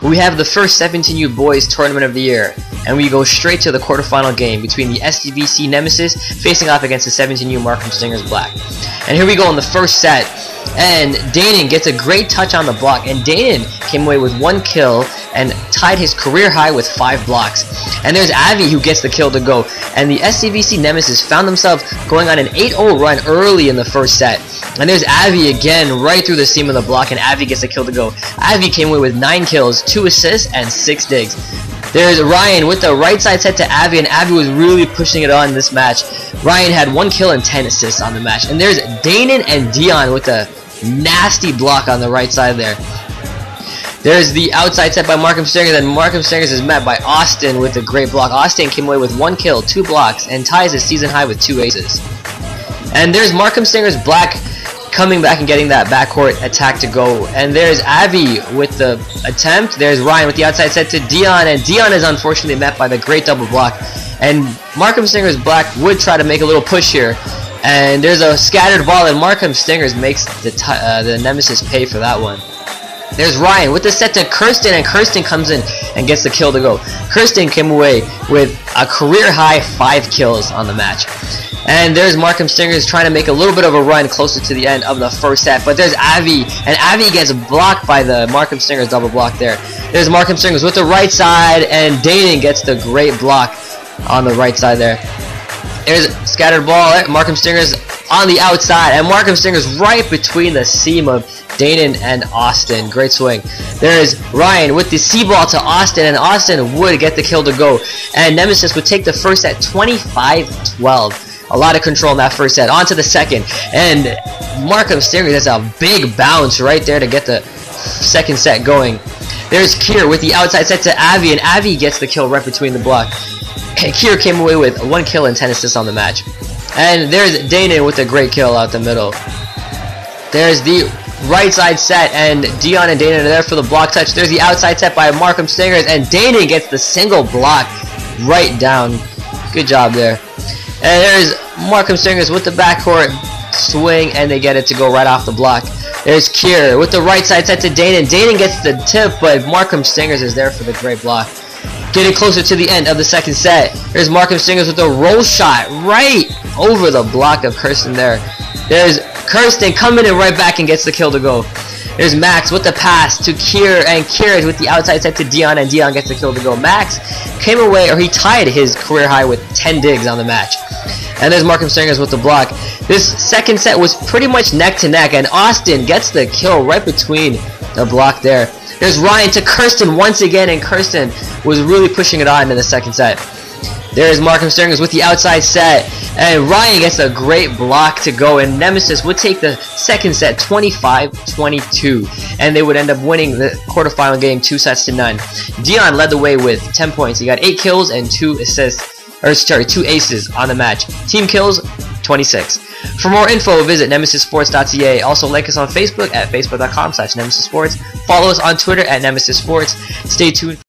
We have the first 17U Boys Tournament of the Year, and we go straight to the quarterfinal game between the STVC Nemesis facing off against the 17U Markham Stingers Black. And here we go in the first set, and Danon gets a great touch on the block, and Danon came away with one kill and tied his career high with 5 blocks. And there's Avi who gets the kill to go, and the STVC Nemesis found themselves going on an 8-0 run early in the first set. And there's Avi again right through the seam of the block, and Avi gets the kill to go. Avi came away with 9 kills, 2 assists, and 6 digs. There's Ryan with the right side set to Avi, and Avi was really pushing it on this match. Ryan had 1 kill and 10 assists on the match. And there's Danon and Dion with a nasty block on the right side there. There's the outside set by Markham Stingers, and Markham Stingers is met by Austin with a great block. Austin came away with 1 kill, 2 blocks, and ties his season high with 2 aces. And there's Markham Stingers Black coming back and getting that backcourt attack to go. And there's Avi with the attempt. There's Ryan with the outside set to Dion, and Dion is unfortunately met by the great double block. And Markham Stingers Black would try to make a little push here. And there's a scattered ball, and Markham Stingers makes the Nemesis pay for that one. There's Ryan with the set to Kirsten, and Kirsten comes in and gets the kill to go. Kirsten came away with a career-high 5 kills on the match. And there's Markham Stingers trying to make a little bit of a run closer to the end of the first set. But there's Avi, and Avi gets blocked by the Markham Stingers double block there. There's Markham Stingers with the right side, and Danon gets the great block on the right side there. There's scattered ball, Markham Stingers on the outside, and Markham Stingers right between the seam of Danon and Austin. Great swing. There's Ryan with the C ball to Austin, and Austin would get the kill to go. And Nemesis would take the first set 25-12. A lot of control in that first set. On to the second, and Markham Stingers has a big bounce right there to get the second set going. There's Kier with the outside set to Avi, and Avi gets the kill right between the block. Kier came away with 1 kill and 10 assists on the match. And there's Danon with a great kill out the middle. There's the right side set, and Dion and Danon are there for the block touch. There's the outside set by Markham Stingers, and Danon gets the single block right down. Good job there. And there's Markham Stingers with the backcourt swing, and they get it to go right off the block. There's Kier with the right side set to Danon. Danon gets the tip, but Markham Stingers is there for the great block. Getting closer to the end of the second set. There's Markham Stingers with a roll shot right over the block of Kirsten there. There's Kirsten coming in right back and gets the kill to go. There's Max with the pass to Kier, and Kier with the outside set to Dion, and Dion gets the kill to go. Max came away, or he tied his career high with 10 digs on the match. And there's Markham Stingers with the block. This second set was pretty much neck to neck, and Austin gets the kill right between the block there. There's Ryan to Kirsten once again, and Kirsten was really pushing it on in the second set. There's Markham Stingers with the outside set, and Ryan gets a great block to go, and Nemesis would take the second set 25-22, and they would end up winning the quarterfinal game 2-0. Dion led the way with 10 points. He got 8 kills and 2 assists, or sorry, 2 aces on the match. Team kills 26. For more info, visit nemesissports.ca. Also, like us on Facebook at facebook.com/nemesissports. Follow us on Twitter at nemesissports. Stay tuned.